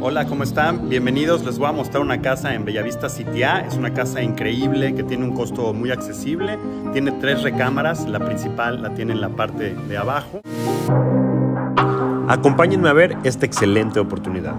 Hola, ¿cómo están? Bienvenidos. Les voy a mostrar una casa en Bellavista Dzityá. Es una casa increíble que tiene un costo muy accesible. Tiene 3 recámaras. La principal la tiene en la parte de abajo. Acompáñenme a ver esta excelente oportunidad.